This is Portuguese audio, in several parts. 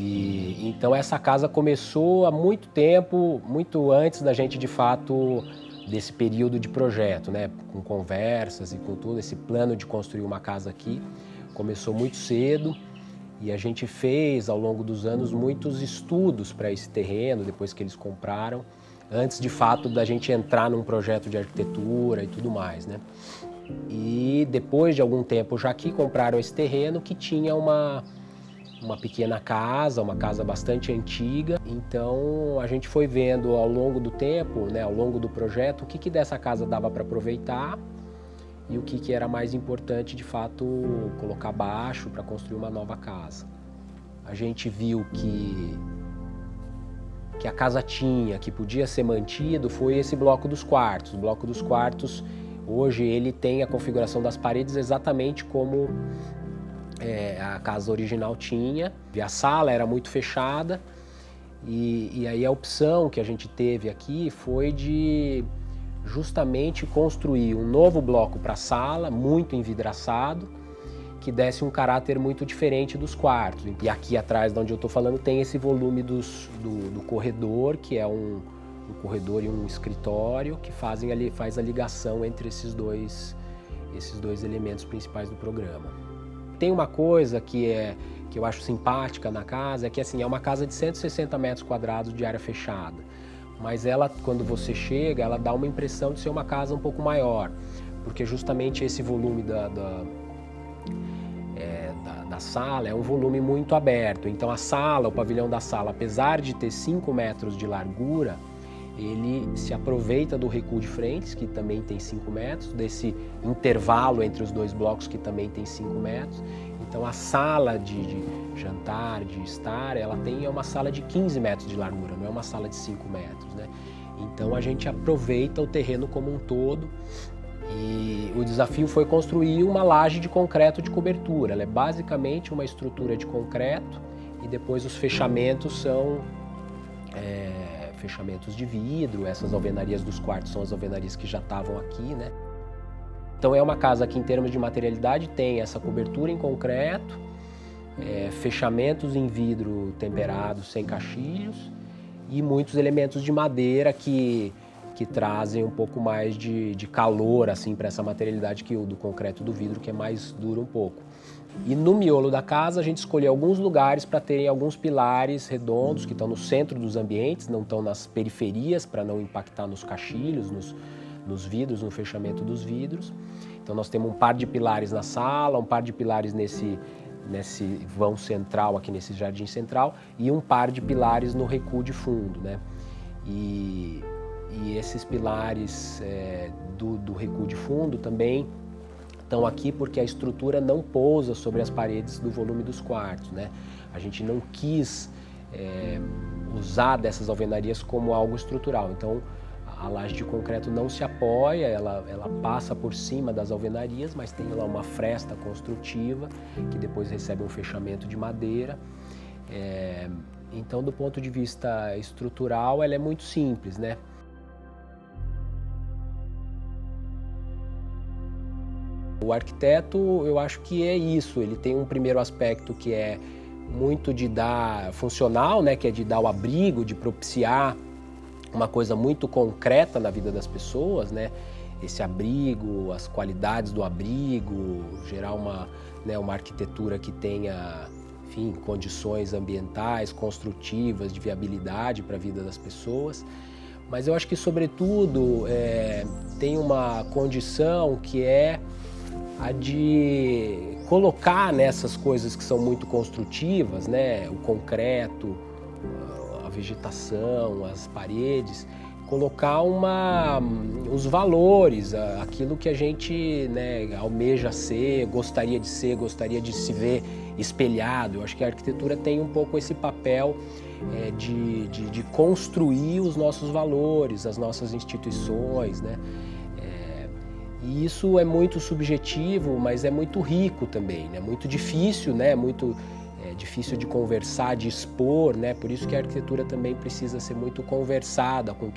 E então essa casa começou há muito tempo, muito antes da gente de fato desse período de projeto, né? Com conversas e com tudo, esse plano de construir uma casa aqui começou muito cedo. E a gente fez, ao longo dos anos, muitos estudos para esse terreno, depois que eles compraram, antes de fato da gente entrar num projeto de arquitetura e tudo mais, né? E depois de algum tempo já que compraram esse terreno, que tinha uma pequena casa, uma casa bastante antiga. Então a gente foi vendo ao longo do tempo, né, ao longo do projeto, o que, que dessa casa dava para aproveitar e o que era mais importante, de fato, colocar abaixo para construir uma nova casa. A gente viu que a casa tinha, que podia ser mantido, foi esse bloco dos quartos. O bloco dos quartos, hoje, ele tem a configuração das paredes exatamente como a casa original tinha. A sala era muito fechada e aí a opção que a gente teve aqui foi de justamente construir um novo bloco para a sala, muito envidraçado, que desse um caráter muito diferente dos quartos. E aqui atrás, de onde eu estou falando, tem esse volume do corredor, que é um corredor e um escritório, que faz a ligação entre esses dois elementos principais do programa. Tem uma coisa que eu acho simpática na casa, é que assim, é uma casa de 160 metros quadrados de área fechada. Mas ela, quando você chega, ela dá uma impressão de ser uma casa um pouco maior, porque justamente esse volume da sala é um volume muito aberto. Então a sala, o pavilhão da sala, apesar de ter 5 metros de largura, ele se aproveita do recuo de frente, que também tem 5 metros, desse intervalo entre os dois blocos, que também tem 5 metros. Então a sala de jantar, de estar, ela é uma sala de 15 metros de largura, não é uma sala de 5 metros, né? Então a gente aproveita o terreno como um todo e o desafio foi construir uma laje de concreto de cobertura. Ela é basicamente uma estrutura de concreto e depois os fechamentos são fechamentos de vidro. Essas alvenarias dos quartos são as alvenarias que já estavam aqui, né? Então é uma casa que, em termos de materialidade, tem essa cobertura em concreto, fechamentos em vidro temperados sem caixilhos e muitos elementos de madeira que trazem um pouco mais de calor assim, para essa materialidade que o do concreto e do vidro, que é mais duro um pouco. E no miolo da casa a gente escolheu alguns lugares para terem alguns pilares redondos que estão no centro dos ambientes, não estão nas periferias, para não impactar nos caixilhos, nos vidros, no fechamento dos vidros. Então nós temos um par de pilares na sala, um par de pilares nesse vão central, aqui nesse jardim central, e um par de pilares no recuo de fundo, né? E esses pilares do recuo de fundo também estão aqui porque a estrutura não pousa sobre as paredes do volume dos quartos, né? A gente não quis usar dessas alvenarias como algo estrutural, então a laje de concreto não se apoia, ela passa por cima das alvenarias, mas tem lá uma fresta construtiva que depois recebe um fechamento de madeira. Então, do ponto de vista estrutural, ela é muito simples, né? O arquiteto, eu acho que é isso. Ele tem um primeiro aspecto que é muito de dar funcional, né? Que é de dar o abrigo, de propiciar uma coisa muito concreta na vida das pessoas, né? Esse abrigo, as qualidades do abrigo, gerar uma arquitetura que tenha, enfim, condições ambientais, construtivas, de viabilidade para a vida das pessoas. Mas eu acho que, sobretudo, tem uma condição que é a de colocar nessas coisas que são muito construtivas, né? O concreto, vegetação, as paredes, colocar os valores, aquilo que a gente, né, almeja ser, gostaria de se ver espelhado. Eu acho que a arquitetura tem um pouco esse papel de construir os nossos valores, as nossas instituições, né? E isso é muito subjetivo, mas é muito rico também, né? Muito difícil, né? É difícil de conversar, de expor, né? Por isso que a arquitetura também precisa ser muito conversada com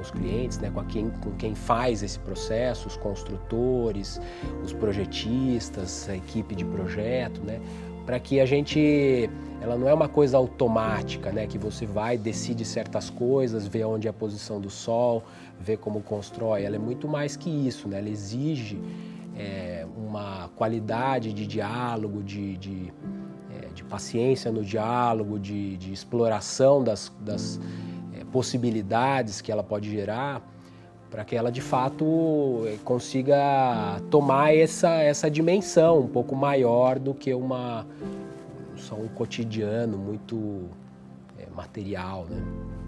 os clientes, né? Com quem faz esse processo, os construtores, os projetistas, a equipe de projeto, né? para que a gente... Ela não é uma coisa automática, né? Que você vai, decide certas coisas, vê onde é a posição do sol, vê como constrói. Ela é muito mais que isso, né? Ela exige uma qualidade de diálogo, de paciência no diálogo, de exploração das possibilidades que ela pode gerar, para que ela, de fato, consiga tomar essa dimensão um pouco maior do que um cotidiano muito material, né?